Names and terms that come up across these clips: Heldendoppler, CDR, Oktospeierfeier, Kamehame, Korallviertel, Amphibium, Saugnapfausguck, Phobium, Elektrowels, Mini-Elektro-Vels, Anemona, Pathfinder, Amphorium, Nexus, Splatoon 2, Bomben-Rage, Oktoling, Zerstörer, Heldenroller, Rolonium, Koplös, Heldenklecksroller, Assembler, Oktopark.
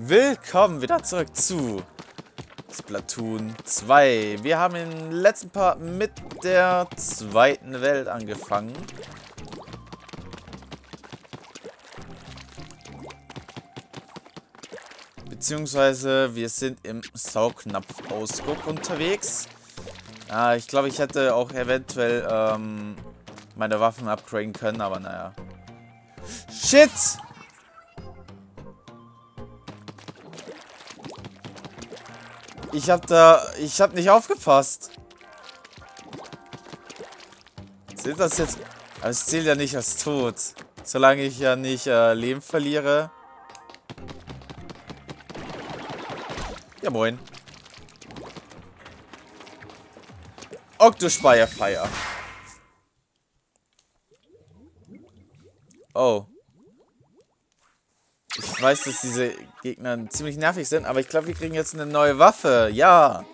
Willkommen wieder zurück zu Splatoon 2. Wir haben im letzten Part mit der zweiten Welt angefangen. Beziehungsweise wir sind im Saugnapfausguck unterwegs. Ich glaube, ich hätte auch eventuell meine Waffen upgraden können, aber naja. Shit! Ich hab nicht aufgepasst. Zählt das jetzt? Aber es zählt ja nicht als Tod. Solange ich ja nicht Leben verliere. Ja, moin. Oktospeierfeier. Oh. Ich weiß, dass diese Gegner ziemlich nervig sind, aber ich glaube, wir kriegen jetzt eine neue Waffe. Ja.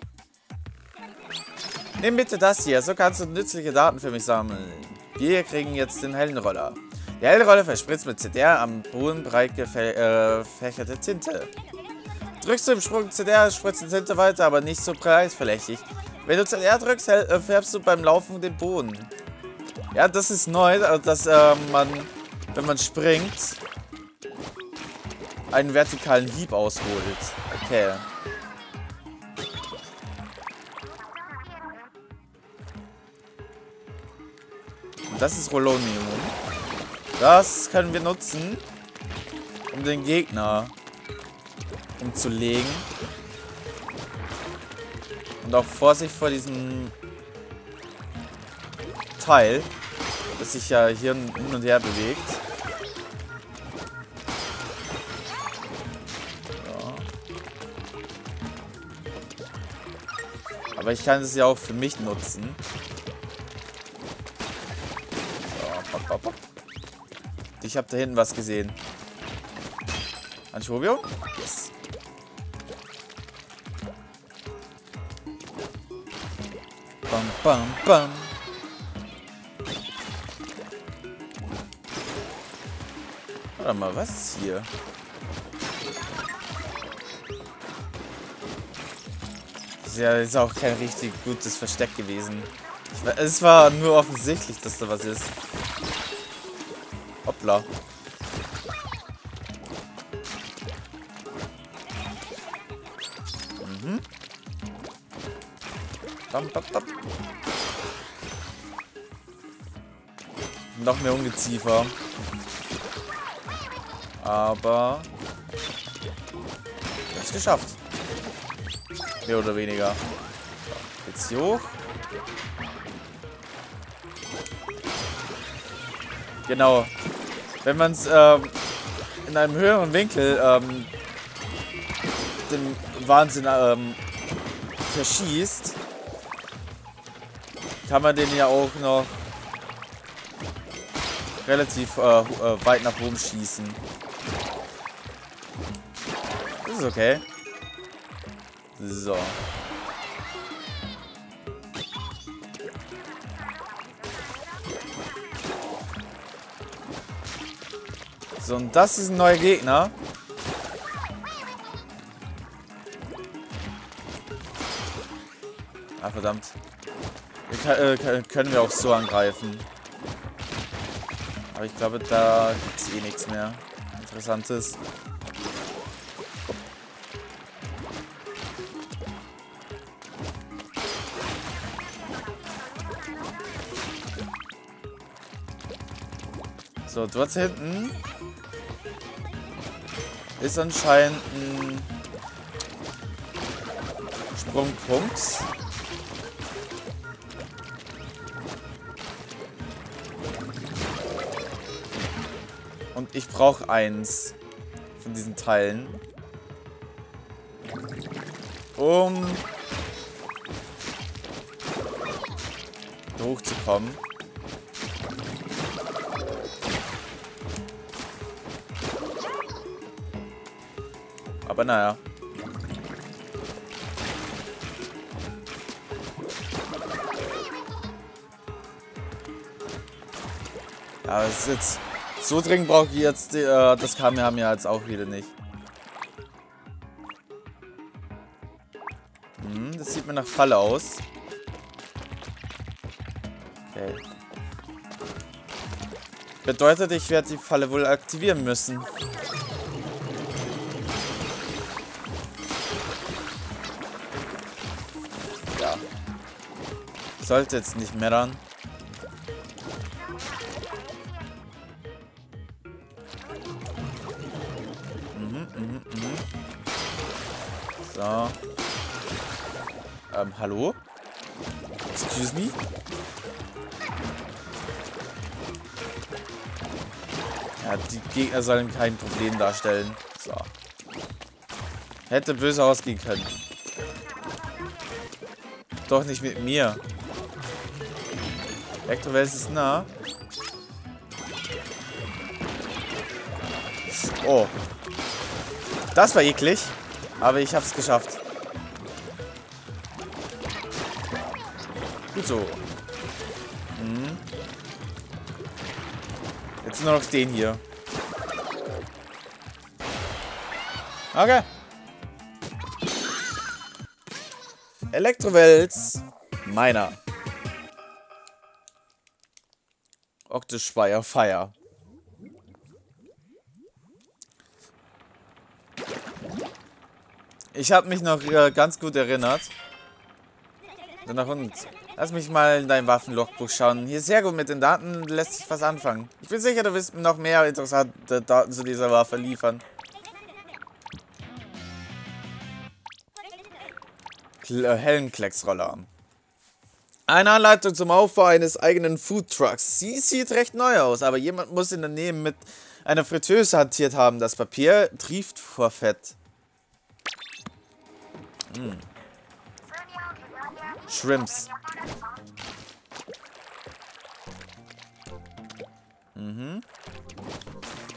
Nimm bitte das hier, so kannst du nützliche Daten für mich sammeln. Wir kriegen jetzt den Heldenroller. Der Heldenroller verspritzt mit CDR am Boden breit gefächerte Tinte. Drückst du im Sprung CDR, spritzt die Tinte weiter, aber nicht so preisverdächtig. Wenn du CDR drückst, färbst du beim Laufen den Boden. Ja, das ist neu, dass man, wenn man springt, einen vertikalen Hieb ausholt. Okay. Und das ist Rolonium. Das können wir nutzen, um den Gegner umzulegen. Und auch Vorsicht vor diesem Teil, das sich ja hier hin und her bewegt. Aber ich kann es ja auch für mich nutzen. So, pop, pop, pop. Ich habe da hinten was gesehen. Amphibium? Yes. Bam, bam, bam. Warte mal, was ist hier? Ja, ist auch kein richtig gutes Versteck gewesen. Es war nur offensichtlich, dass da was ist. Hoppla. Mhm. Bam, bam, bam. Noch mehr Ungeziefer. Aber ich hab's geschafft. Mehr oder weniger. Jetzt hier hoch. Genau. Wenn man es in einem höheren Winkel den Wahnsinn verschießt, kann man den ja auch noch relativ weit nach oben schießen. Das ist okay. So. So, und das ist ein neuer Gegner. Ah, verdammt. Können wir auch so angreifen. Aber ich glaube, da gibt es eh nichts mehr Interessantes. So, dort hinten ist anscheinend ein Sprungpunkt. Und ich brauche eins von diesen Teilen, um hochzukommen. Aber naja. Ja, das ist jetzt. So dringend brauche ich jetzt. Das Kamehame ja jetzt auch wieder nicht. Das sieht mir nach Falle aus. Okay. Bedeutet, ich werde die Falle wohl aktivieren müssen. Ja. Sollte jetzt nicht mehr ran. So. Hallo? Excuse me? Ja, die Gegner sollen kein Problem darstellen. So. Hätte böse ausgehen können. Doch nicht mit mir. Elektrowels ist nah. Oh. Das war eklig. Aber ich hab's geschafft. Gut so. Jetzt nur noch den hier. Okay. Elektrowels. Meiner. Oktospeierfeier. Ich habe mich noch ganz gut erinnert. Dann nach unten. Lass mich mal in dein Waffenlogbuch schauen. Hier ist sehr gut mit den Daten, lässt sich was anfangen. Ich bin sicher, du wirst mir noch mehr interessante Daten zu dieser Waffe liefern. Heldenklecksroller. Eine Anleitung zum Aufbau eines eigenen Foodtrucks. Sie sieht recht neu aus, aber jemand muss in der Nähe mit einer Fritteuse hantiert haben. Das Papier trieft vor Fett. Shrimps.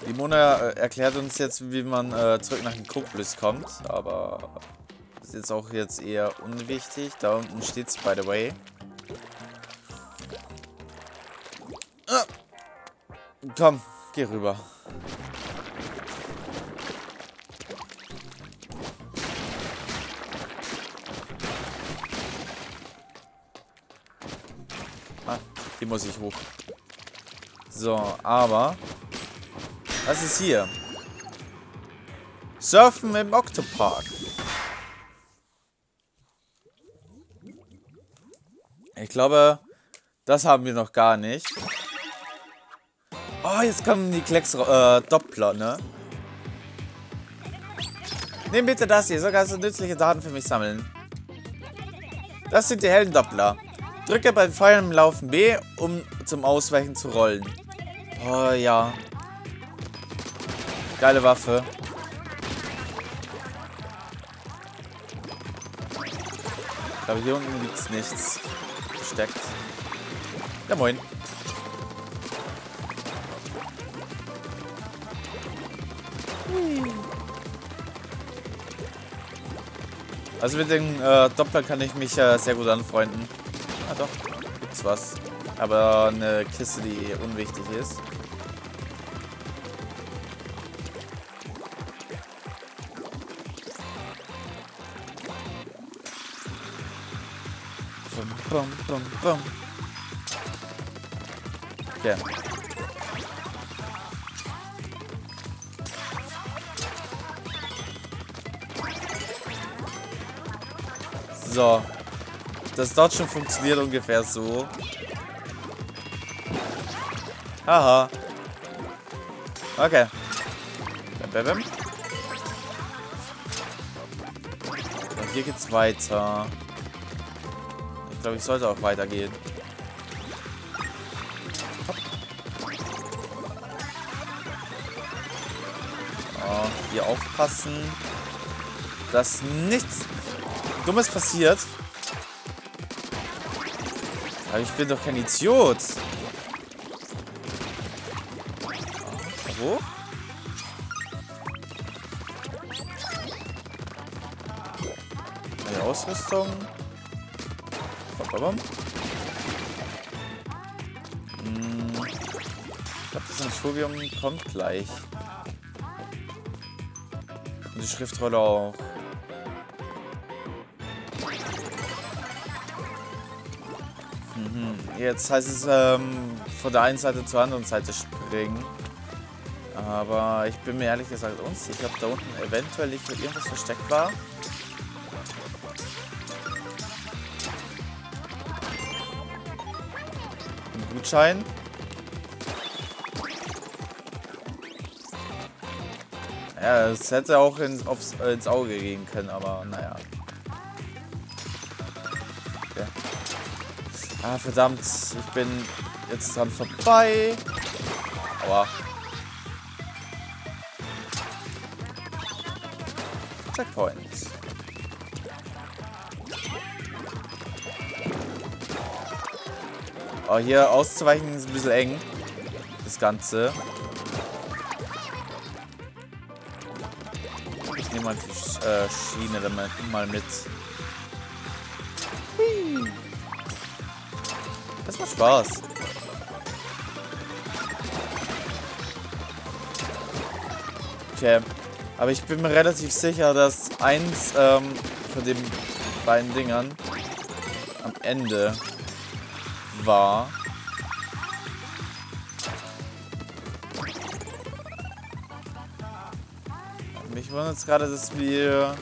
Die Mona erklärt uns jetzt, wie man zurück nach dem Koplös kommt, aber ist jetzt auch jetzt eher unwichtig. Da unten steht's, by the way. Ah. Komm, geh rüber. Hier muss ich hoch. So, aber... Was ist hier? Surfen im Oktopark. Ich glaube, das haben wir noch gar nicht. Oh, jetzt kommen die Doppler, ne? Nimm bitte das hier, so kannst du nützliche Daten für mich sammeln. Das sind die Heldendoppler. Drücke beim Feuern im Laufen B, um zum Ausweichen zu rollen. Oh ja. Geile Waffe. Ich glaube, hier unten liegt nichts. Versteckt. Ja, moin. Also mit dem Doppler kann ich mich sehr gut anfreunden. Ah doch, gibt's was. Aber eine Kiste, die unwichtig ist. Bum, bum, bum. Okay. So. Das dort schon funktioniert ungefähr so. Haha. Okay. Bam, bam, bam. Und hier geht's weiter. Ich glaube, ich sollte auch weitergehen. Oh, hier aufpassen, dass nichts Dummes passiert. Aber ich bin doch kein Idiot. Wo? Meine Ausrüstung. Ich glaube, das Amphibium kommt gleich. Und die Schriftrolle auch. Jetzt heißt es von der einen Seite zur anderen Seite springen. Aber ich bin mir ehrlich gesagt unsicher, ob da unten eventuell nicht irgendwas versteckt war. Ein Gutschein. Ja, es hätte auch ins Auge gehen können, aber naja. Okay. Ah, verdammt, ich bin jetzt dran vorbei. Aua. Checkpoint. Oh, hier auszuweichen ist ein bisschen eng. Das Ganze. Ich nehme mal die Schiene damit mal mit. Das macht Spaß. Okay. Aber ich bin mir relativ sicher, dass eins von den beiden Dingern am Ende war. Mich wundert es gerade, dass wir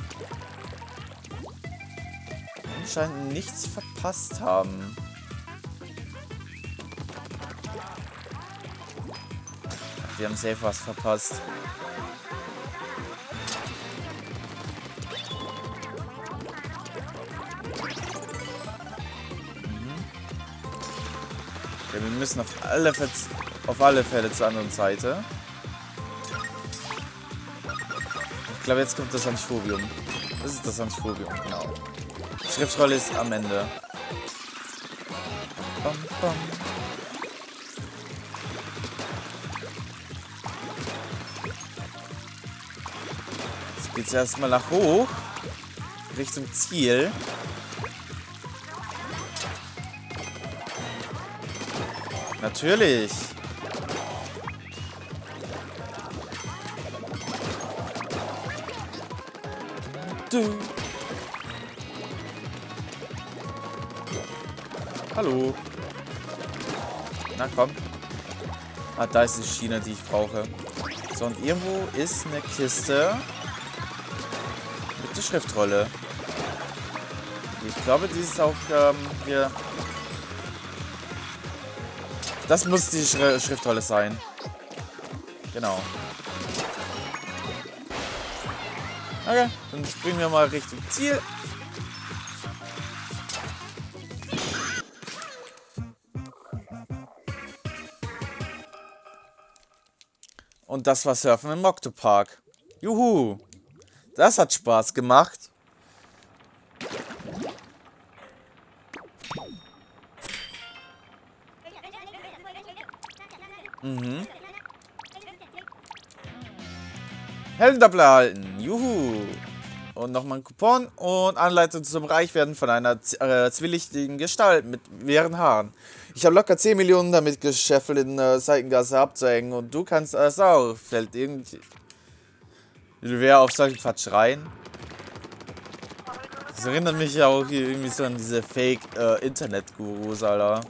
anscheinend nichts verpasst haben. Wir haben safe was verpasst. Wir müssen auf alle Fälle zur anderen Seite. Ich glaube, jetzt kommt das Amphibium. Das ist das Amphibium, genau. Die Schriftrolle ist am Ende. Bam, bam. Jetzt geht es erstmal nach hoch. Richtung Ziel. Natürlich. Du. Hallo. Na komm. Ah, da ist die Schiene, die ich brauche. So, und irgendwo ist eine Kiste mit der Schriftrolle. Ich glaube, die ist auch hier... Das muss die Schriftrolle sein. Genau. Okay, dann springen wir mal Richtung Ziel. Und das war Surfen im Oktopark. Juhu! Das hat Spaß gemacht. Mhm. Heldendoppler erhalten. Juhu. Und nochmal ein Coupon. Und Anleitung zum Reichwerden von einer zwielichtigen Gestalt mit mehreren Haaren. Ich habe locker 10 Millionen damit gescheffelt, in Seitengasse abzuhängen. Und du kannst alles auch. Fällt irgendwie... Wer auf solchen Quatsch rein? Das erinnert mich ja auch hier irgendwie so an diese Fake-Internet-Gurus, Alter.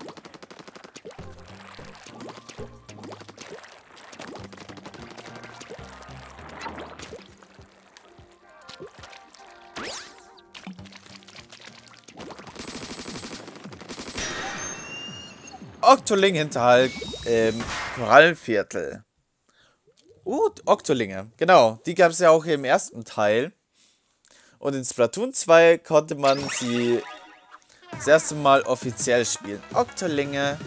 Oktoling hinterhalb im Korallviertel. Oktolinge. Genau, die gab es ja auch im ersten Teil. Und in Splatoon 2 konnte man sie das erste Mal offiziell spielen. Oktolinge.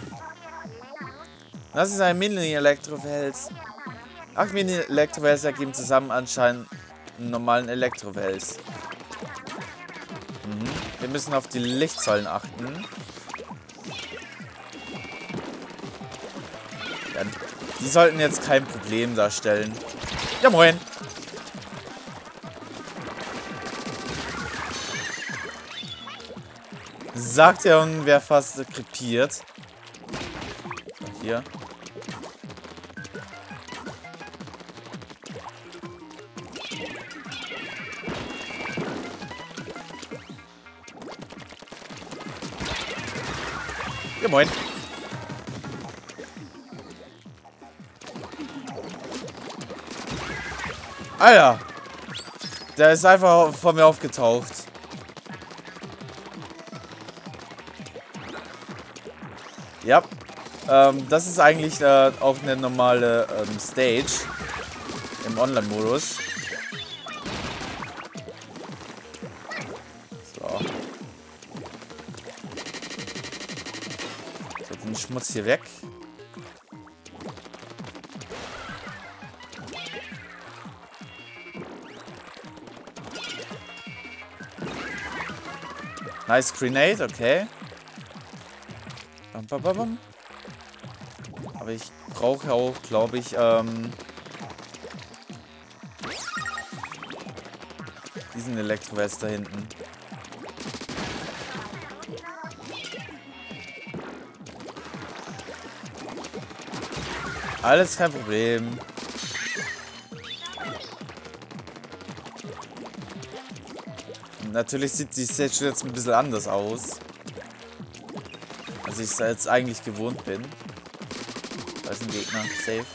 Das ist ein Mini-Elektro-Vels. 8 Mini-Elektro-Vels ergeben zusammen anscheinend einen normalen Elektro-Vels. Mhm. Wir müssen auf die Lichtsäulen achten. Die sollten jetzt kein Problem darstellen. Ja, moin. Sagt ja, und wäre fast krepiert. Hier. Ja, moin. Alter. Der ist einfach vor mir aufgetaucht. Ja. Das ist eigentlich auch eine normale Stage. Im Online-Modus. So. So, den Schmutz hier weg. Nice Grenade, okay. Bam, bam, bam, bam. Aber ich brauche auch, glaube ich, diesen Elektrowels da hinten. Alles kein Problem. Natürlich sieht die Stage jetzt ein bisschen anders aus, als ich es jetzt eigentlich gewohnt bin. Da ist ein Gegner. Safe.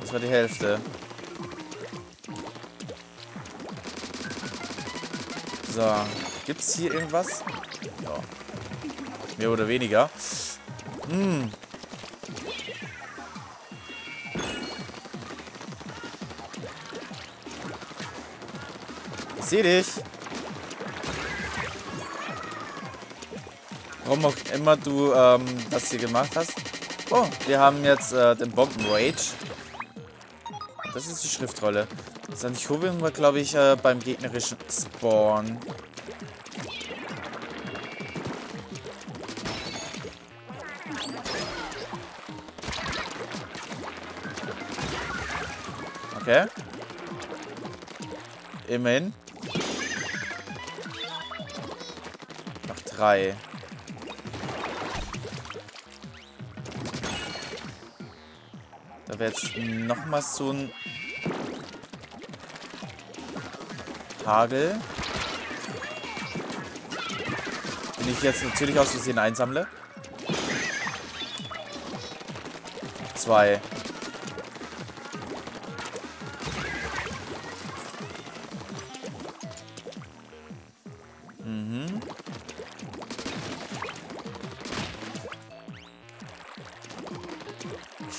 Das war die Hälfte. So. Gibt's hier irgendwas? Ja. Mehr oder weniger. Hm. Ich seh dich. Warum auch immer du das hier gemacht hast. Oh, wir haben jetzt den Bomben-Rage. Das ist die Schriftrolle. Das Amphibium war, glaube ich, beim gegnerischen Spawn. Okay. Immerhin. Da wäre jetzt nochmals so ein Hagel, den ich jetzt natürlich aus Versehen einsammle. 2.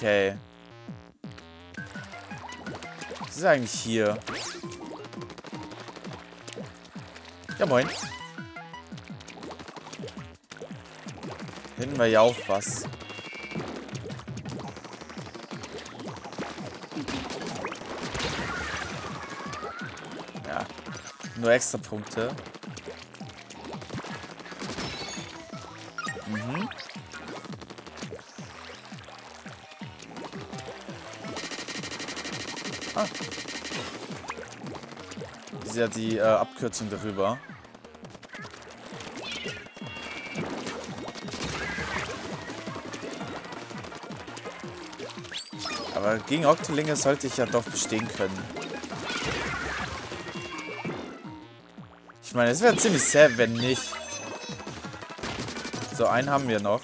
Okay. Was ist eigentlich hier? Ja, moin. Finden wir ja auch was. Ja. Nur extra Punkte. Mhm. Ah. Das ist ja die Abkürzung darüber. Aber gegen Oktolinge sollte ich ja doch bestehen können. Ich meine, es wäre ziemlich sad, wenn nicht. So, einen haben wir noch.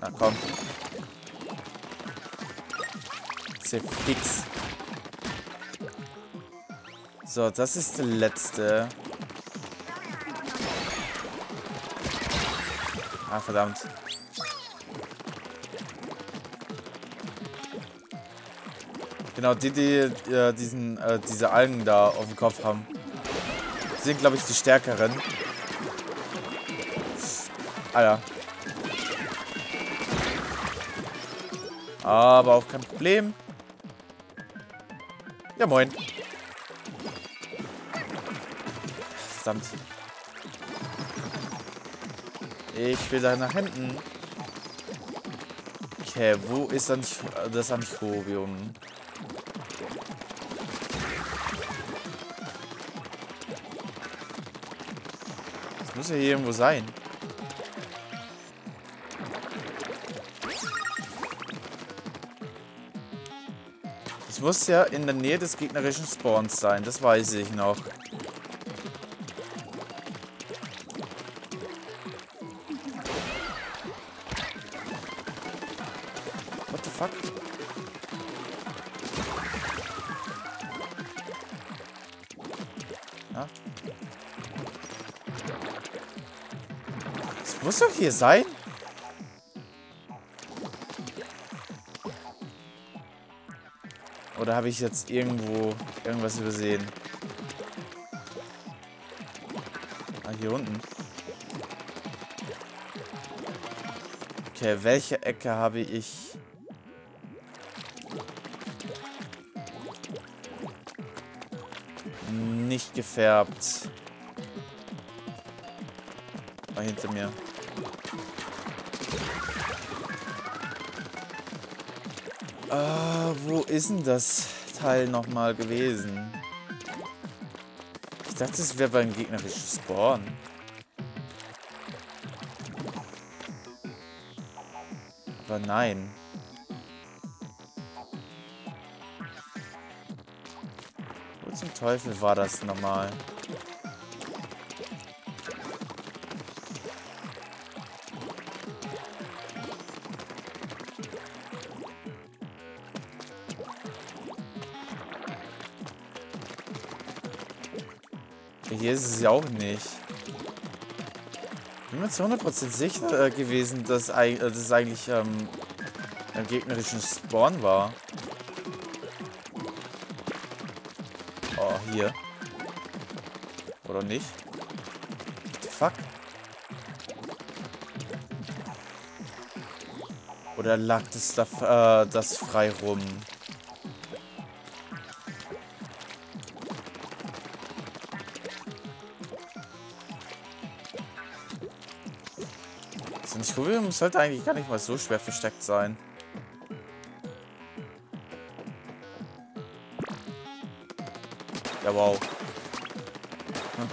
Na komm. Fix. So, das ist der letzte. Ah, verdammt. Genau, die diese Algen da auf dem Kopf haben, sind, glaube ich, die stärkeren. Alter. Aber auch kein Problem. Ja, moin. Verdammt. Ich will da nach hinten. Okay, wo ist dann das Amphorium? Das muss ja hier irgendwo sein. Es muss ja in der Nähe des gegnerischen Spawns sein, das weiß ich noch. What the fuck? Ja. Das muss doch hier sein. Oder habe ich jetzt irgendwo irgendwas übersehen? Ah, hier unten. Okay, welche Ecke habe ich? Nicht gefärbt. War hinter mir. Ah, wo ist denn das Teil nochmal gewesen? Ich dachte, es wäre beim gegnerischen Spawn. Aber nein. Wo zum Teufel war das nochmal? Hier ist es ja auch nicht. Ich bin mir zu 100% sicher gewesen, dass das eigentlich ein gegnerischen Spawn war. Oh, hier. Oder nicht? Fuck. Oder lag das da das frei rum? Phobium sollte eigentlich gar nicht mal so schwer versteckt sein. Ja, wow. Hm.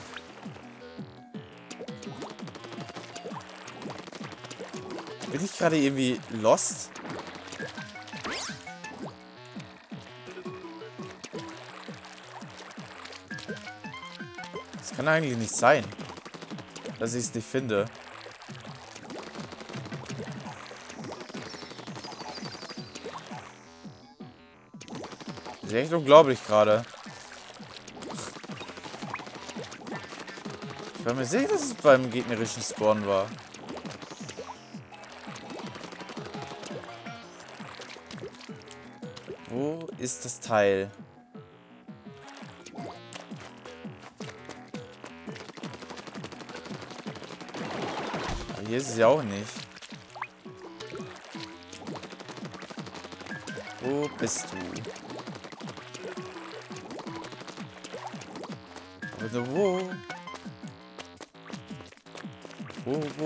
Bin ich gerade irgendwie lost? Das kann eigentlich nicht sein, dass ich es nicht finde. Das ist echt unglaublich gerade. Ich war mir sicher, dass es beim gegnerischen Spawn war. Wo ist das Teil? Aber hier ist es ja auch nicht. Wo bist du? Wo. Ich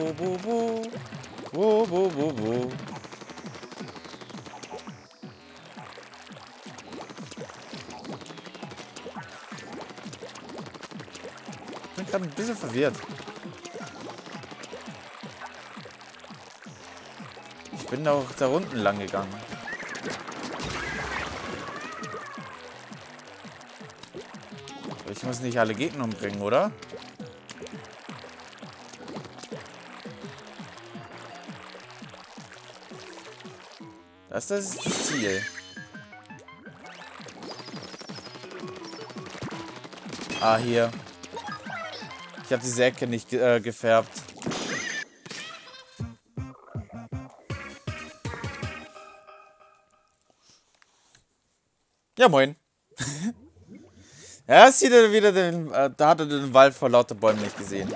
bin gerade ein bisschen verwirrt. Ich bin auch da unten lang gegangen. Ich muss nicht alle Gegner umbringen, oder? Das ist das Ziel. Ah, hier. Ich habe diese Ecke nicht gefärbt. Ja, moin. Ja, sieht er wieder den. Da hat er den Wald vor lauter Bäumen nicht gesehen.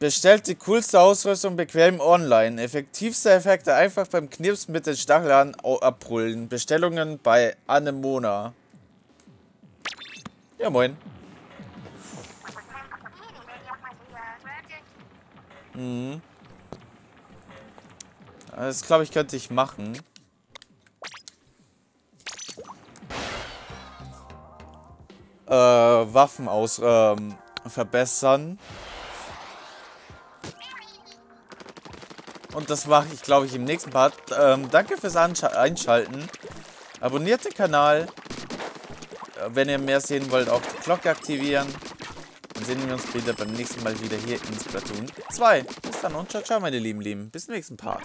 Bestellt die coolste Ausrüstung bequem online. Effektivste Effekte einfach beim Knipsen mit den Stacheln abbrüllen. Bestellungen bei Anemona. Ja, moin. Mhm. Das, glaube ich, könnte ich machen. Waffen verbessern. Und das mache ich, glaube ich, im nächsten Part. Danke fürs Einschalten. Abonniert den Kanal. Wenn ihr mehr sehen wollt, auch die Glocke aktivieren. Dann sehen wir uns später beim nächsten Mal wieder hier in Splatoon 2. Bis dann und ciao, ciao, meine lieben Lieben. Bis zum nächsten Part.